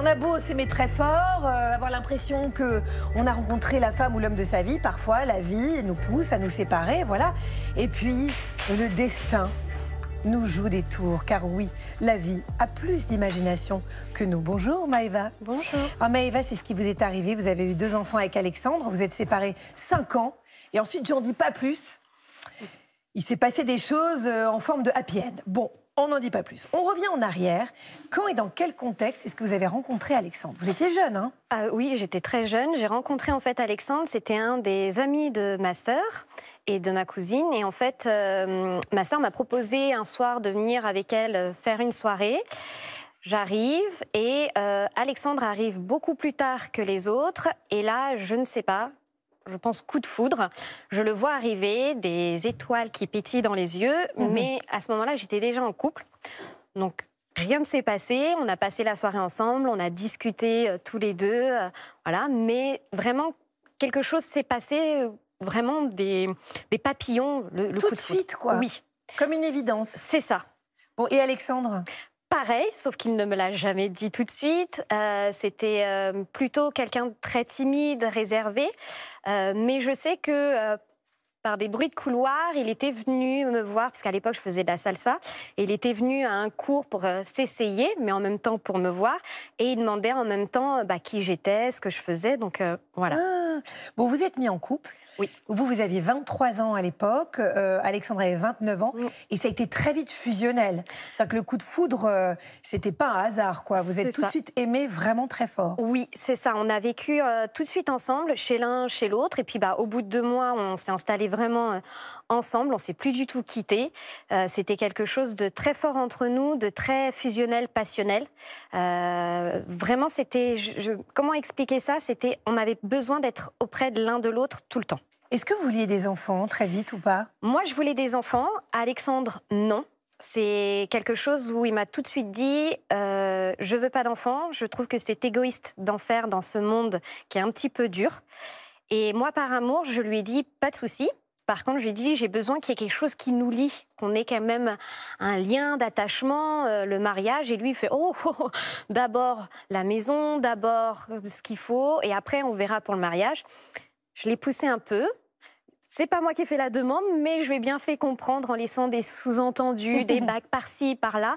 on a beau s'aimer très fort, avoir l'impression qu'on a rencontré la femme ou l'homme de sa vie, parfois la vie nous pousse à nous séparer, voilà. Et puis, le destin nous joue des tours, car oui, la vie a plus d'imagination que nous. Bonjour Maëva. Bonjour. Alors Maëva, c'est ce qui vous est arrivé, vous avez eu 2 enfants avec Alexandre, vous êtes séparés 5 ans, et ensuite, j'en dis pas plus, il s'est passé des choses en forme de happy end. Bon, on n'en dit pas plus. On revient en arrière. Quand et dans quel contexte est-ce que vous avez rencontré Alexandre? Vous étiez jeune, hein? Oui, j'étais très jeune. J'ai rencontré en fait Alexandre. C'était un des amis de ma sœur et de ma cousine. Et en fait, ma sœur m'a proposé un soir de venir avec elle faire une soirée. J'arrive et Alexandre arrive beaucoup plus tard que les autres. Et là, je ne sais pas. Je pense coup de foudre, je le vois arriver, des étoiles qui pétillent dans les yeux, mais à ce moment-là, j'étais déjà en couple, donc rien ne s'est passé, on a passé la soirée ensemble, on a discuté tous les deux, voilà, mais vraiment, quelque chose s'est passé, vraiment des papillons, le coup de foudre. Tout de suite, quoi. Oui. Comme une évidence. C'est ça. Bon, et Alexandre ? Pareil, sauf qu'il ne me l'a jamais dit tout de suite. C'était plutôt quelqu'un de très timide, réservé. Mais je sais que par des bruits de couloir, il était venu me voir, parce qu'à l'époque, je faisais de la salsa. Et il était venu à un cours pour s'essayer, mais en même temps pour me voir. Et il demandait en même temps qui j'étais, ce que je faisais. Donc voilà. Ah, bon, vous êtes mis en couple. Oui. Vous aviez 23 ans à l'époque, Alexandre avait 29 ans, oui. Et ça a été très vite fusionnel. C'est-à-dire que le coup de foudre, c'était pas un hasard, quoi. Vous êtes tout de suite aimés vraiment très fort. Oui, c'est ça. On a vécu tout de suite ensemble, chez l'un, chez l'autre. Et puis, au bout de 2 mois, on s'est installés vraiment ensemble. On s'est plus du tout quittés. C'était quelque chose de très fort entre nous, de très fusionnel, passionnel. Vraiment, c'était... Comment expliquer ça? C'était... On avait besoin d'être auprès de l'un de l'autre tout le temps. Est-ce que vous vouliez des enfants très vite ou pas? Moi, je voulais des enfants. Alexandre, non. C'est quelque chose où il m'a tout de suite dit « Je veux pas d'enfants, je trouve que c'est égoïste d'en faire dans ce monde qui est un petit peu dur. » Et moi, par amour, je lui ai dit « Pas de souci. » Par contre, je lui ai dit « J'ai besoin qu'il y ait quelque chose qui nous lie, qu'on ait quand même un lien d'attachement, le mariage. » Et lui, il fait « Oh, d'abord la maison, d'abord ce qu'il faut, et après on verra pour le mariage. » Je l'ai poussé un peu. C'est pas moi qui ai fait la demande, mais je lui ai bien fait comprendre en laissant des sous-entendus, des bagues par-ci, par-là.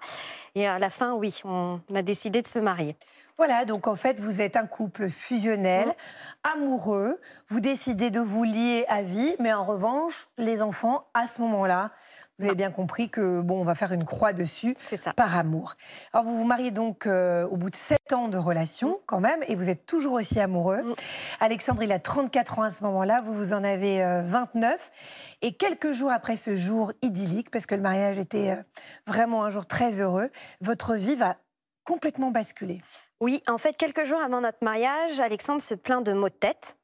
Et à la fin, oui, on a décidé de se marier. Voilà, donc en fait, vous êtes un couple fusionnel, amoureux. Vous décidez de vous lier à vie, mais en revanche, les enfants, à ce moment-là, vous avez bien compris que, bon, on va faire une croix dessus, par amour. Alors, vous vous mariez donc au bout de 7 ans de relation, quand même, et vous êtes toujours aussi amoureux. Alexandre, il a 34 ans à ce moment-là, vous, vous en avez 29. Et quelques jours après ce jour idyllique, parce que le mariage était vraiment un jour très heureux, votre vie va complètement basculer. Oui, en fait, quelques jours avant notre mariage, Alexandre se plaint de maux de tête.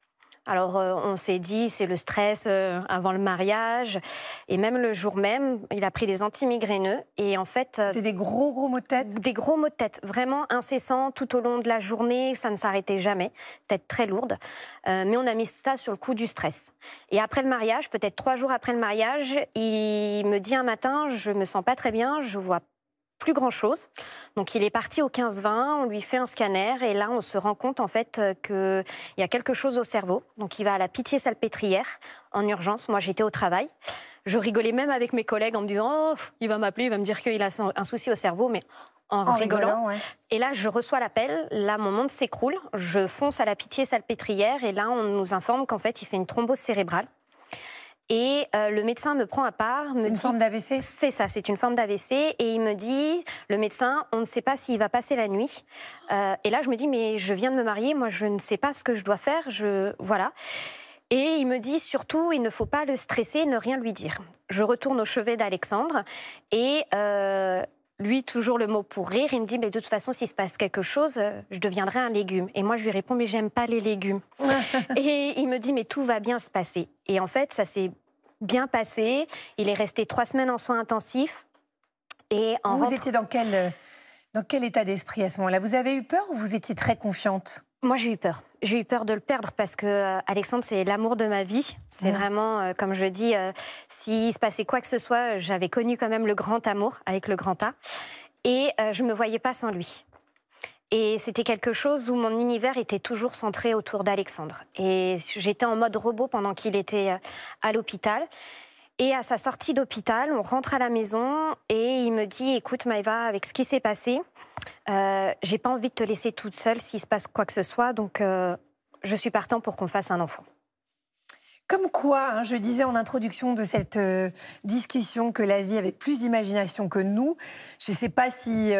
Alors, on s'est dit, c'est le stress avant le mariage. Et même le jour même, il a pris des antimigraineux. Et en fait... C'était des gros maux de tête? Des gros maux de tête, vraiment incessants, tout au long de la journée. Ça ne s'arrêtait jamais, tête très lourde. Mais on a mis ça sur le coup du stress. Et après le mariage, peut-être 3 jours après le mariage, il me dit un matin, je me sens pas très bien, je vois plus grand-chose. Donc, il est parti au 15-20, on lui fait un scanner et là, on se rend compte, en fait, qu'il y a quelque chose au cerveau. Donc, il va à la Pitié-Salpêtrière en urgence. Moi, j'étais au travail. Je rigolais même avec mes collègues en me disant « Oh, il va m'appeler, il va me dire qu'il a un souci au cerveau », mais en rigolant. Ouais. Et là, je reçois l'appel. Là, mon monde s'écroule. Je fonce à la Pitié-Salpêtrière et là, on nous informe qu'en fait, il fait une thrombose cérébrale. Et le médecin me prend à part. C'est une forme d'AVC? C'est ça, c'est une forme d'AVC. Et il me dit, le médecin, on ne sait pas s'il va passer la nuit. Et là, je me dis, mais je viens de me marier, moi, je ne sais pas ce que je dois faire. Voilà. Et il me dit, surtout, il ne faut pas le stresser, ne rien lui dire. Je retourne au chevet d'Alexandre. Et lui, toujours le mot pour rire, il me dit, mais de toute façon, s'il se passe quelque chose, je deviendrai un légume. Et moi, je lui réponds, mais j'aime pas les légumes. Et il me dit, mais tout va bien se passer. Et en fait, ça s'est bien passé. Il est resté 3 semaines en soins intensifs. Et en vous étiez dans quel état d'esprit à ce moment-là? Vous avez eu peur ou vous étiez très confiante? Moi, j'ai eu peur. J'ai eu peur de le perdre parce que Alexandre, c'est l'amour de ma vie. C'est vraiment, comme je dis, s'il se passait quoi que ce soit, j'avais connu quand même le grand amour avec le grand A. Et je ne me voyais pas sans lui. Et c'était quelque chose où mon univers était toujours centré autour d'Alexandre. Et j'étais en mode robot pendant qu'il était à l'hôpital. Et à sa sortie d'hôpital, on rentre à la maison et il me dit « Écoute Maëva, avec ce qui s'est passé, j'ai pas envie de te laisser toute seule s'il se passe quoi que ce soit, donc je suis partant pour qu'on fasse un enfant. » Comme quoi, hein, je disais en introduction de cette discussion que la vie avait plus d'imagination que nous. Je ne sais pas si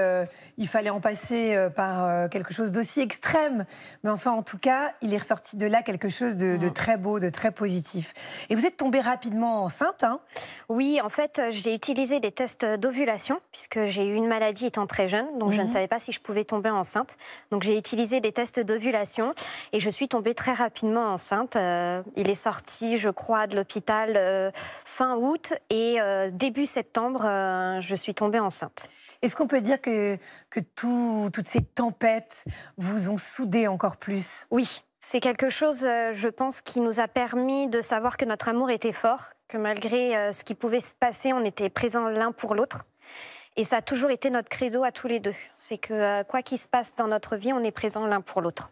il fallait en passer par quelque chose d'aussi extrême, mais enfin, en tout cas, il est ressorti de là quelque chose de très beau, de très positif. Et vous êtes tombée rapidement enceinte, hein ? Oui, en fait, j'ai utilisé des tests d'ovulation, puisque j'ai eu une maladie étant très jeune, donc je ne savais pas si je pouvais tomber enceinte. Donc j'ai utilisé des tests d'ovulation et je suis tombée très rapidement enceinte. Il est sorti, je crois, de l'hôpital fin août et début septembre, je suis tombée enceinte. Est-ce qu'on peut dire que toutes ces tempêtes vous ont soudé encore plus? Oui, c'est quelque chose, je pense, qui nous a permis de savoir que notre amour était fort, que malgré ce qui pouvait se passer, on était présents l'un pour l'autre. Et ça a toujours été notre credo à tous les deux. C'est que quoi qu'il se passe dans notre vie, on est présents l'un pour l'autre.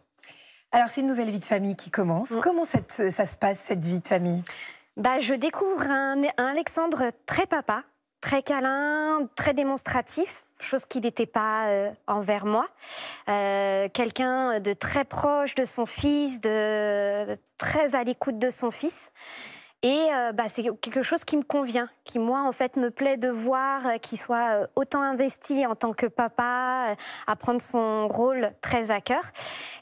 Alors, c'est une nouvelle vie de famille qui commence. Comment ça se passe, cette vie de famille? Je découvre un Alexandre très papa, très câlin, très démonstratif, chose qu'il n'était pas envers moi. Quelqu'un de très proche de son fils, de très à l'écoute de son fils. Et c'est quelque chose qui me convient, qui, moi, en fait, me plaît de voir qu'il soit autant investi en tant que papa, à prendre son rôle très à cœur.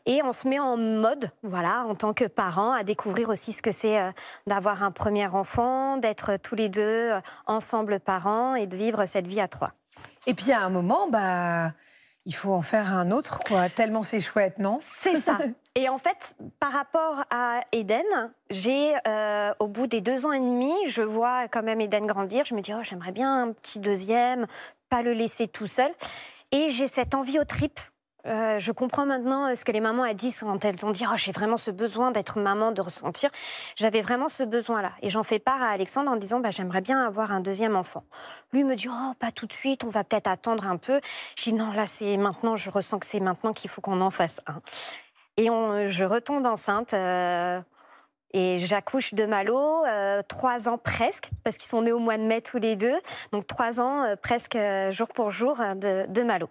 Et on se met en mode, voilà, en tant que parent, à découvrir aussi ce que c'est d'avoir un premier enfant, d'être tous les deux ensemble parents et de vivre cette vie à trois. Et puis, à un moment, il faut en faire un autre, quoi. Tellement c'est chouette, non? C'est ça. Et en fait, par rapport à Eden, j'ai, au bout des 2 ans et demi, je vois quand même Eden grandir. Je me dis, oh, j'aimerais bien un petit deuxième, pas le laisser tout seul. Et j'ai cette envie aux tripes. Je comprends maintenant ce que les mamans elles disent quand elles ont dit, oh, j'ai vraiment ce besoin d'être maman, de ressentir. J'avais vraiment ce besoin-là. Et j'en fais part à Alexandre en disant, j'aimerais bien avoir un deuxième enfant. Lui me dit, oh, pas tout de suite, on va peut-être attendre un peu. Je dis, non, là, c'est maintenant, je ressens que c'est maintenant qu'il faut qu'on en fasse un. Et je retombe enceinte et j'accouche de Malo, 3 ans presque, parce qu'ils sont nés au mois de mai tous les deux. Donc 3 ans presque jour pour jour de Malo.